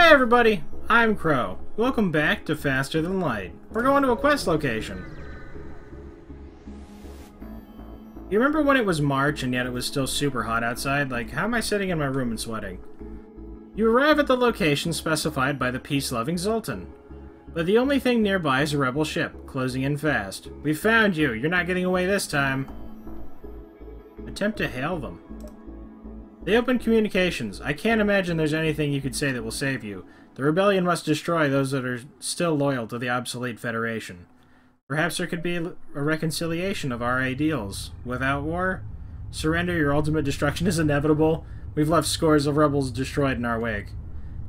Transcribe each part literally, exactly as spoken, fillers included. Hey everybody, I'm Crow. Welcome back to Faster Than Light. We're going to a quest location. You remember when it was March and yet it was still super hot outside? Like, how am I sitting in my room and sweating? You arrive at the location specified by the peace-loving Zoltan. But the only thing nearby is a rebel ship, closing in fast. We found you! You're not getting away this time! Attempt to hail them. They open communications. I can't imagine there's anything you could say that will save you. The rebellion must destroy those that are still loyal to the obsolete Federation. Perhaps there could be a reconciliation of our ideals. Without war? Surrender, your ultimate destruction is inevitable. We've left scores of rebels destroyed in our wake.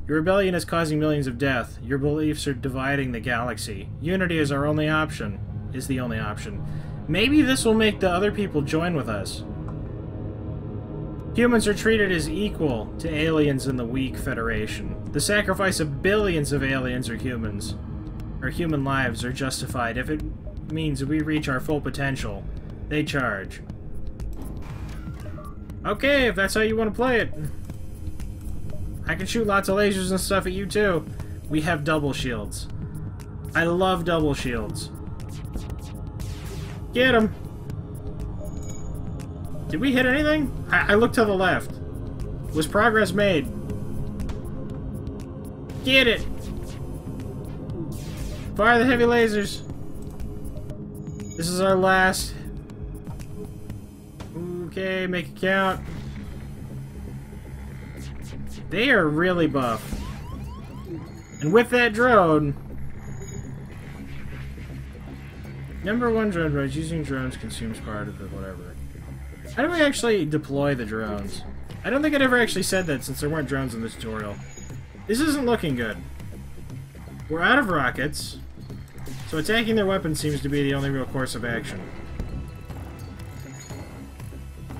Your rebellion is causing millions of death. Your beliefs are dividing the galaxy. Unity is our only option. Is the only option. Maybe this will make the other people join with us. Humans are treated as equal to aliens in the weak Federation. The sacrifice of billions of aliens or humans, or human lives, are justified if it means we reach our full potential. They charge. Okay, if that's how you want to play it. I can shoot lots of lasers and stuff at you too. We have double shields. I love double shields. Get him! Did we hit anything? I, I looked to the left. Was progress made? Get it! Fire the heavy lasers. This is our last. Okay, make it count. They are really buff. And with that drone... Number one drone droids. Using drones consumes part of the whatever. How do we actually deploy the drones? I don't think I'd ever actually said that since there weren't drones in this tutorial. This isn't looking good. We're out of rockets, so attacking their weapons seems to be the only real course of action.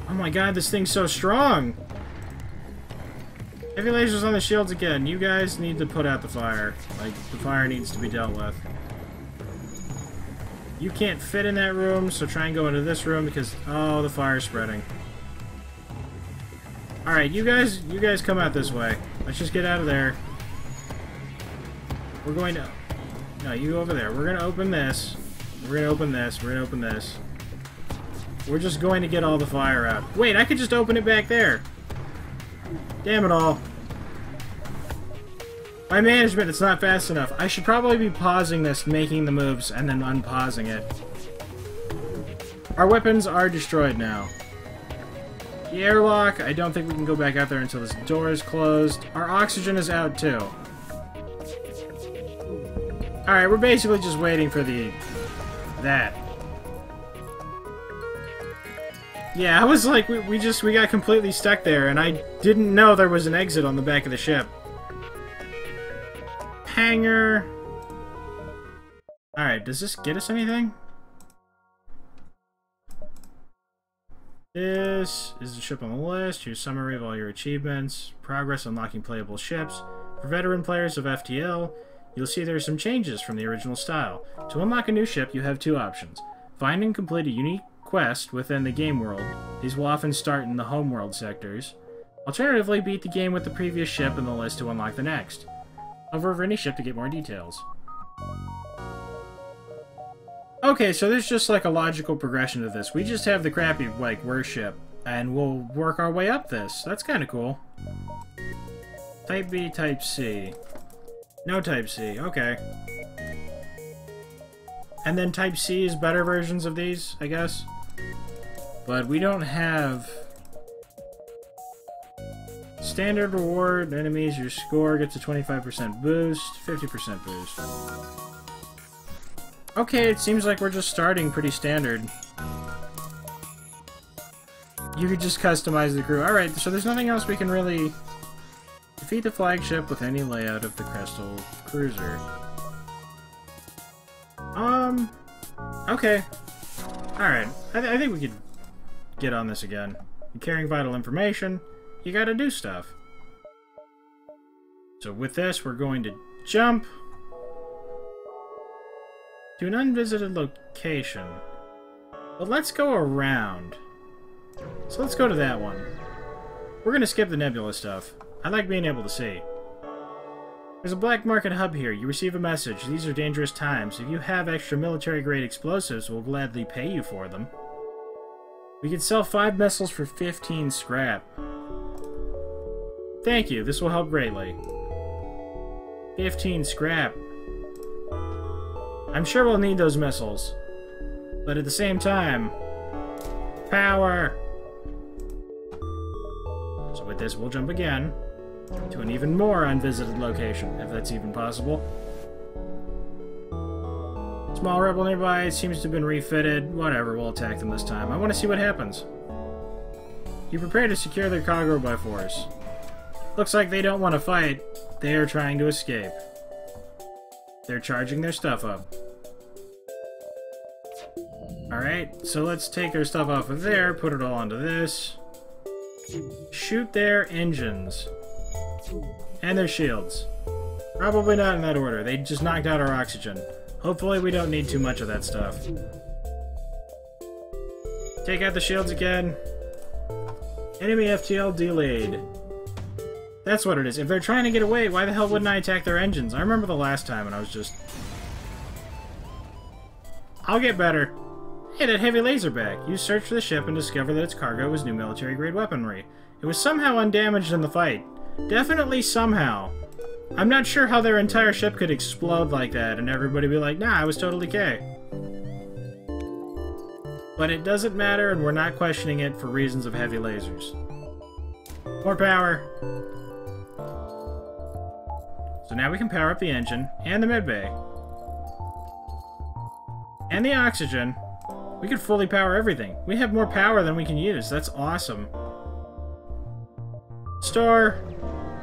Oh my god, this thing's so strong! Heavy lasers on the shields again. You guys need to put out the fire. Like, the fire needs to be dealt with. You can't fit in that room, so try and go into this room because, oh, the fire's spreading. Alright, you guys, you guys come out this way. Let's just get out of there. We're going to... No, you over there. We're going to open this. We're going to open this. We're going to open this. We're just going to get all the fire out. Wait, I could just open it back there. Damn it all. My management, it's not fast enough. I should probably be pausing this, making the moves, and then unpausing it. Our weapons are destroyed now. The airlock, I don't think we can go back out there until this door is closed. Our oxygen is out too. Alright, we're basically just waiting for the... that. Yeah, I was like, we, we just, we got completely stuck there, and I didn't know there was an exit on the back of the ship. Hangar. Alright, does this get us anything? This is the ship on the list. Here's a summary of all your achievements. Progress unlocking playable ships. For veteran players of F T L, you'll see there are some changes from the original style. To unlock a new ship, you have two options. Find and complete a unique quest within the game world. These will often start in the homeworld sectors. Alternatively, beat the game with the previous ship in the list to unlock the next. Hover over any ship to get more details. Okay, so there's just like a logical progression to this. We just have the crappy, like, worst ship, and we'll work our way up this. That's kind of cool. Type B, Type C. No Type C, okay. And then Type C is better versions of these, I guess. But we don't have... Standard reward, enemies, your score gets a twenty-five percent boost, fifty percent boost. Okay, it seems like we're just starting pretty standard. You could just customize the crew. Alright, so there's nothing else we can really... Defeat the flagship with any layout of the Crystal Cruiser. Um... Okay. Alright, I, th I think we could get on this again. You're carrying vital information. You gotta do stuff. So with this, we're going to jump to an unvisited location. But let's go around. So let's go to that one. We're gonna skip the nebula stuff. I like being able to see. There's a black market hub here. You receive a message. These are dangerous times. If you have extra military-grade explosives, we'll gladly pay you for them. We can sell five missiles for fifteen scrap. Thank you. This will help greatly. fifteen scrap. I'm sure we'll need those missiles. But at the same time... Power! So with this, we'll jump again to an even more unvisited location, if that's even possible. Small rebel nearby seems to have been refitted. Whatever, we'll attack them this time. I want to see what happens. You prepare to secure their cargo by force. Looks like they don't want to fight. They are trying to escape. They're charging their stuff up. Alright, so let's take their stuff off of there, put it all onto this. Shoot their engines. And their shields. Probably not in that order. They just knocked out our oxygen. Hopefully we don't need too much of that stuff. Take out the shields again. Enemy F T L delayed. That's what it is. If they're trying to get away, why the hell wouldn't I attack their engines? I remember the last time and I was just... I'll get better. Hey, that heavy laser bag. You search for the ship and discover that its cargo was new military-grade weaponry. It was somehow undamaged in the fight. Definitely somehow. I'm not sure how their entire ship could explode like that and everybody be like, nah, I was totally K. But it doesn't matter and we're not questioning it for reasons of heavy lasers. More power. So now we can power up the engine and the medbay. And the oxygen. We could fully power everything. We have more power than we can use. That's awesome. Store.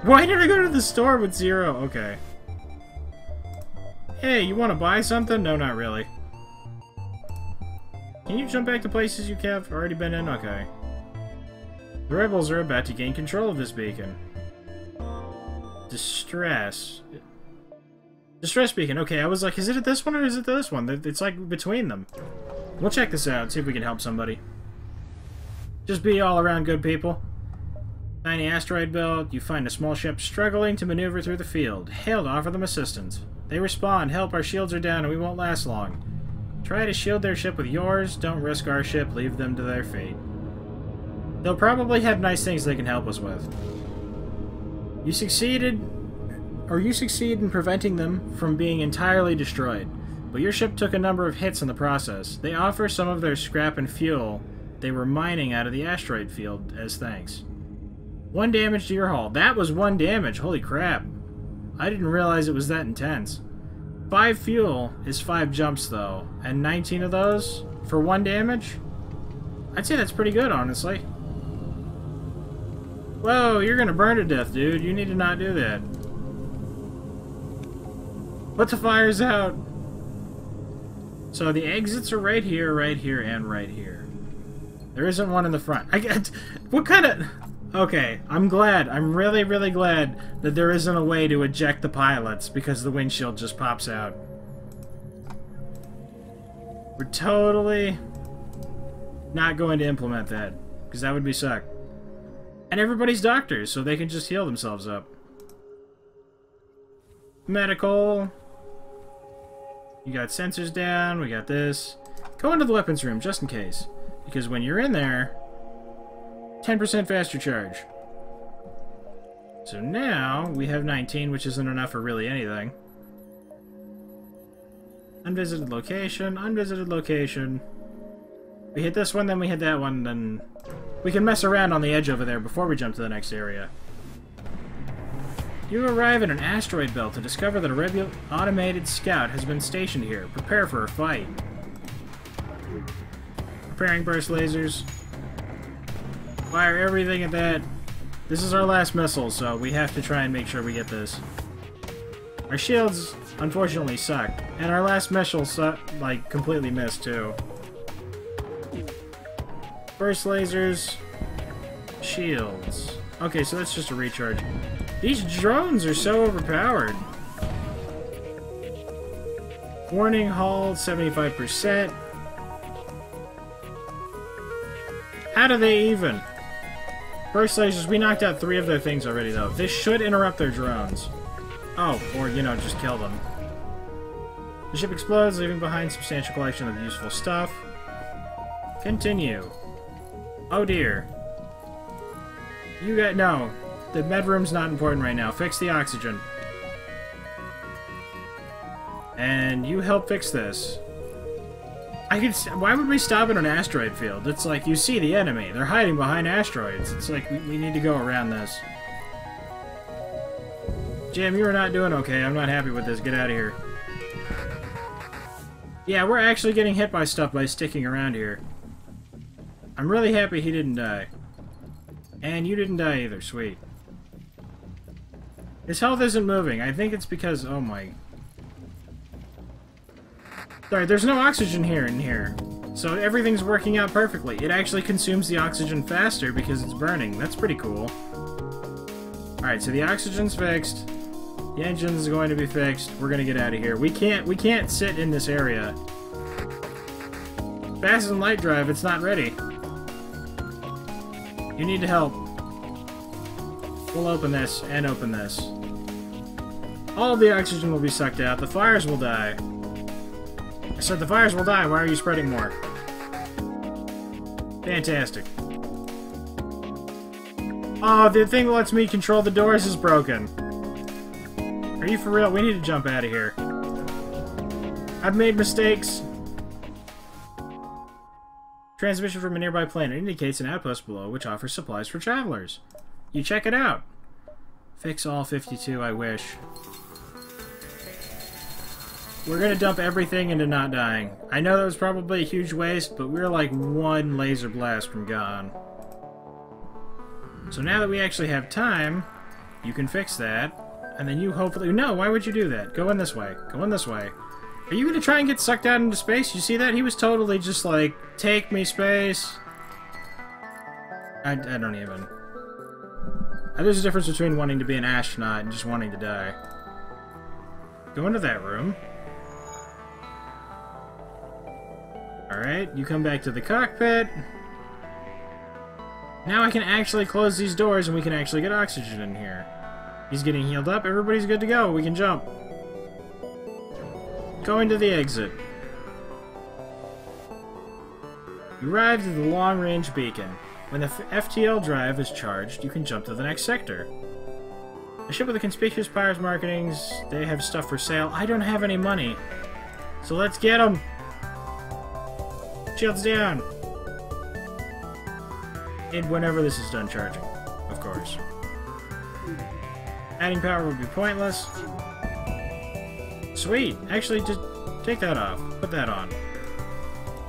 Why did I go to the store with zero? Okay. Hey, you want to buy something? No, not really. Can you jump back to places you have already been in? Okay. The rebels are about to gain control of this beacon. Distress. Distress beacon. Okay, I was like, is it at this one or is it this one? It's like between them. We'll check this out, see if we can help somebody. Just be all around good people. Tiny asteroid belt. You find a small ship struggling to maneuver through the field. Hail to offer them assistance. They respond, help, our shields are down and we won't last long. Try to shield their ship with yours. Don't risk our ship, leave them to their fate. They'll probably have nice things they can help us with. You succeeded, or you succeed in preventing them from being entirely destroyed. But your ship took a number of hits in the process. They offer some of their scrap and fuel they were mining out of the asteroid field as thanks. One damage to your hull. That was one damage. Holy crap. I didn't realize it was that intense. Five fuel is five jumps, though, and nineteen of those for one damage? I'd say that's pretty good, honestly. Whoa, you're gonna burn to death, dude. You need to not do that. Put the fires out. So the exits are right here, right here, and right here. There isn't one in the front. I get... What kind of... Okay, I'm glad. I'm really, really glad that there isn't a way to eject the pilots because the windshield just pops out. We're totally not going to implement that because that would be suck. And everybody's doctors, so they can just heal themselves up. Medical... You got sensors down, we got this. Go into the weapons room, just in case. Because when you're in there, ten percent faster charge. So now, we have nineteen, which isn't enough for really anything. Unvisited location, unvisited location. We hit this one, then we hit that one, then... We can mess around on the edge over there before we jump to the next area. You arrive in an asteroid belt to discover that a rebel automated scout has been stationed here. Prepare for a fight. Preparing burst lasers. Fire everything at that. This is our last missile, so we have to try and make sure we get this. Our shields, unfortunately, suck. And our last missile sucked, like, completely missed, too. Burst lasers. Shields. Okay, so that's just a recharge. These drones are so overpowered. Warning hull, seventy-five percent. How do they even? Burst lasers, we knocked out three of their things already, though. This should interrupt their drones. Oh, or, you know, just kill them. The ship explodes, leaving behind a substantial collection of useful stuff. Continue. Oh dear. You got... no. The med room's not important right now. Fix the oxygen. And you help fix this. I could... why would we stop at an asteroid field? It's like, you see the enemy. They're hiding behind asteroids. It's like, we, we need to go around this. Jim, you are not doing okay. I'm not happy with this. Get out of here. Yeah, we're actually getting hit by stuff by sticking around here. I'm really happy he didn't die. And you didn't die either. Sweet. His health isn't moving. I think it's because... oh my... sorry, there's no oxygen here in here. So everything's working out perfectly. It actually consumes the oxygen faster because it's burning. That's pretty cool. Alright, so the oxygen's fixed. The engine's going to be fixed. We're gonna get out of here. We can't we can't sit in this area. Faster Than Light drive, it's not ready. You need to help. We'll open this and open this. All of the oxygen will be sucked out. The fires will die. I said the fires will die. Why are you spreading more? Fantastic. Oh, the thing that lets me control the doors is broken. Are you for real? We need to jump out of here. I've made mistakes. Transmission from a nearby planet indicates an outpost below which offers supplies for travelers. You check it out. Fix all fifty-two, I wish. We're gonna dump everything into not dying. I know that was probably a huge waste, but we're like one laser blast from gone. So now that we actually have time, you can fix that. And then you hopefully... no, why would you do that? Go in this way. Go in this way. Are you gonna try and get sucked out into space? You see that? He was totally just like, take me, space. I, I don't even... there's a difference between wanting to be an astronaut and just wanting to die. Go into that room. Alright, you come back to the cockpit. Now I can actually close these doors and we can actually get oxygen in here. He's getting healed up. Everybody's good to go. We can jump. Go into the exit. You arrived at the long-range beacon. When the F T L drive is charged, you can jump to the next sector. A ship with the conspicuous pirates markings. They have stuff for sale. I don't have any money. So let's get them. Shields down! And whenever this is done charging, of course. Adding power would be pointless. Sweet! Actually, just take that off. Put that on.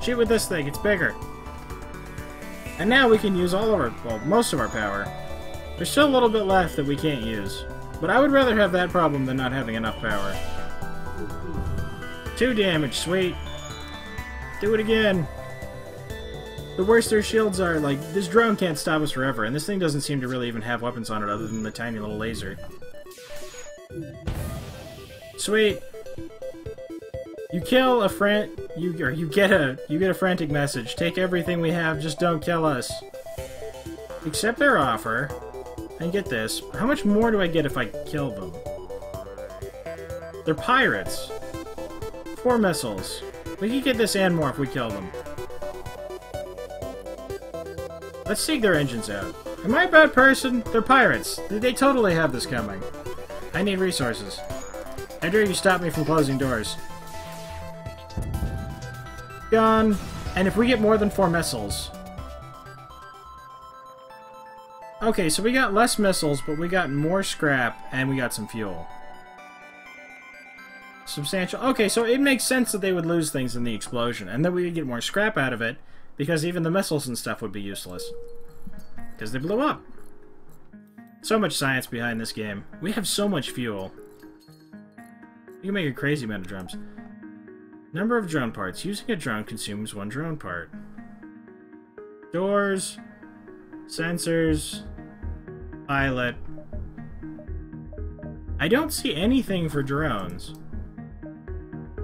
Shoot with this thing, it's bigger. And now we can use all of our, well, most of our power. There's still a little bit left that we can't use. But I would rather have that problem than not having enough power. Two damage, sweet! Do it again! The worse their shields are, like, this drone can't stop us forever, and this thing doesn't seem to really even have weapons on it other than the tiny little laser. Sweet! You kill a fran- you, or you get a- you get a frantic message. Take everything we have, just don't kill us. Accept their offer, and get this. How much more do I get if I kill them? They're pirates. Four missiles. We can get this and more if we kill them. Let's take their engines out. Am I a bad person? They're pirates. They totally have this coming. I need resources. I dare you stop me from closing doors. Gone. And if we get more than four missiles... okay, so we got less missiles, but we got more scrap, and we got some fuel. Substantial. Okay, so it makes sense that they would lose things in the explosion, and that we would get more scrap out of it, because even the missiles and stuff would be useless. Because they blew up. So much science behind this game. We have so much fuel. You can make a crazy amount of drums. Number of drone parts. Using a drone consumes one drone part. Doors. Sensors. Pilot. I don't see anything for drones.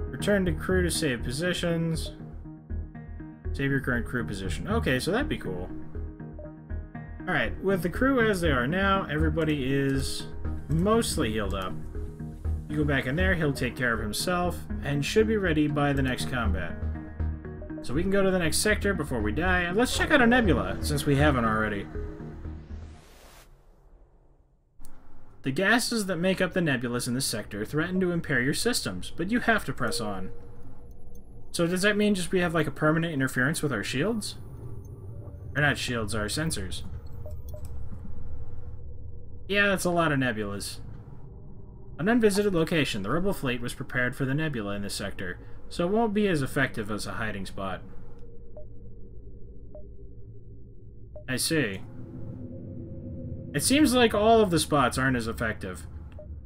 Return to crew to save positions. Save your current crew position. Okay, so that'd be cool. Alright, with the crew as they are now, everybody is mostly healed up. You go back in there, he'll take care of himself, and should be ready by the next combat. So we can go to the next sector before we die, and let's check out a nebula, since we haven't already. The gases that make up the nebulas in this sector threaten to impair your systems, but you have to press on. So does that mean just we have like a permanent interference with our shields? Or not shields, our sensors. Yeah, that's a lot of nebulas. An unvisited location, the Rebel fleet was prepared for the nebula in this sector, so it won't be as effective as a hiding spot. I see. It seems like all of the spots aren't as effective.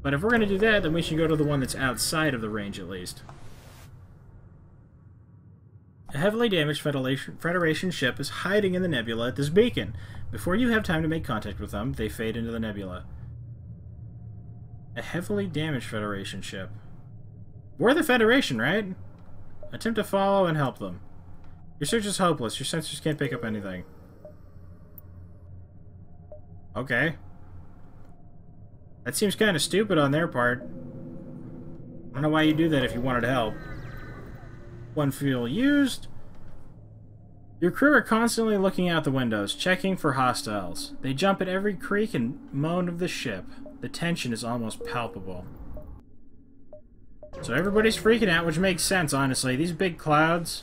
But if we're going to do that, then we should go to the one that's outside of the range at least. A heavily damaged Federation ship is hiding in the nebula at this beacon. Before you have time to make contact with them, they fade into the nebula. A heavily damaged Federation ship. We're the Federation, right? Attempt to follow and help them. Your search is hopeless. Your sensors can't pick up anything. Okay. That seems kind of stupid on their part. I don't know why you do that if you wanted help. One fuel used. Your crew are constantly looking out the windows, checking for hostiles. They jump at every creak and moan of the ship. The tension is almost palpable. So everybody's freaking out, which makes sense, honestly. These big clouds...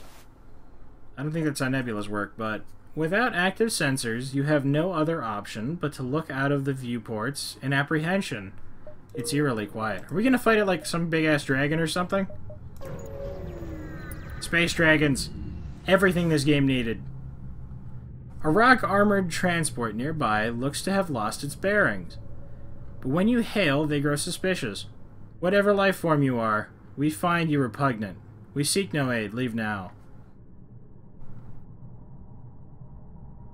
I don't think that's how nebulas work, but... Without active sensors, you have no other option but to look out of the viewports in apprehension. It's eerily quiet. Are we gonna fight it like some big-ass dragon or something? Space dragons. Everything this game needed. A rock-armored transport nearby looks to have lost its bearings. But when you hail, they grow suspicious. Whatever life form you are, we find you repugnant. We seek no aid. Leave now.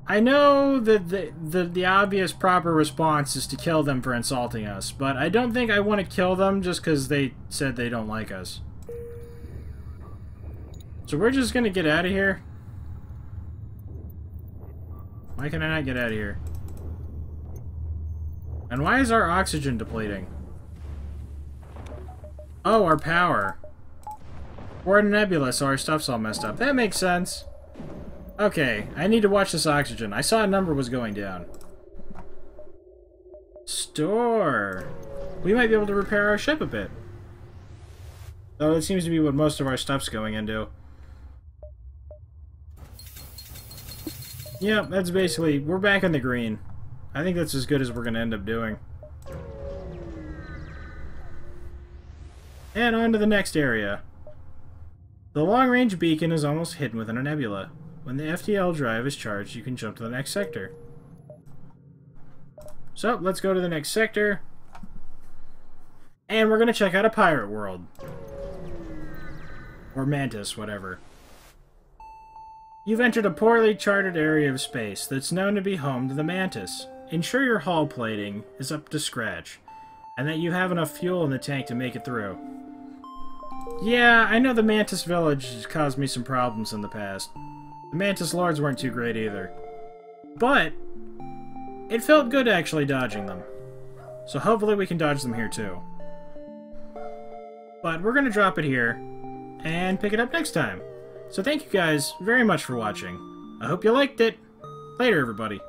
I know that the, the, the obvious proper response is to kill them for insulting us, but I don't think I want to kill them just because they said they don't like us. So we're just gonna get out of here. Why can I not get out of here? And why is our oxygen depleting? Oh, our power. We're in a nebula, so our stuff's all messed up. That makes sense. Okay, I need to watch this oxygen. I saw a number was going down. Store. We might be able to repair our ship a bit. Though that seems to be what most of our stuff's going into. Yeah, that's basically... We're back in the green. I think that's as good as we're going to end up doing. And on to the next area. The long-range beacon is almost hidden within a nebula. When the F T L drive is charged, you can jump to the next sector. So, let's go to the next sector. And we're going to check out a pirate world. Or Mantis, whatever. You've entered a poorly charted area of space that's known to be home to the Mantis. Ensure your hull plating is up to scratch, and that you have enough fuel in the tank to make it through. Yeah, I know the Mantis village has caused me some problems in the past. The Mantis lords weren't too great either. But, it felt good actually dodging them. So hopefully we can dodge them here too. But we're going to drop it here, and pick it up next time. So thank you guys very much for watching. I hope you liked it. Later, everybody.